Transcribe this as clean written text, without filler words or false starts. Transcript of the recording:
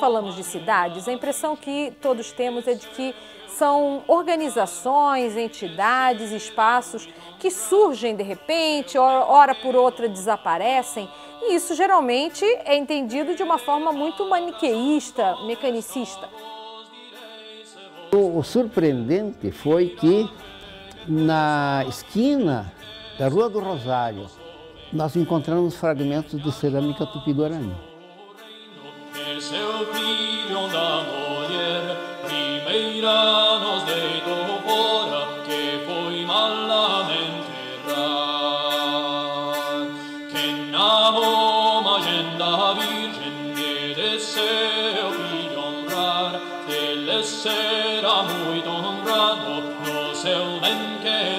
falamos de cidades, a impressão que todos temos é de que são organizações, entidades, espaços que surgem de repente, hora por outra desaparecem, e isso geralmente é entendido de uma forma muito maniqueísta, mecanicista. O surpreendente foi que na esquina da Rua do Rosário nós encontramos fragmentos de cerâmica tupi-guarani. Será muito honrado no seu bem-querer.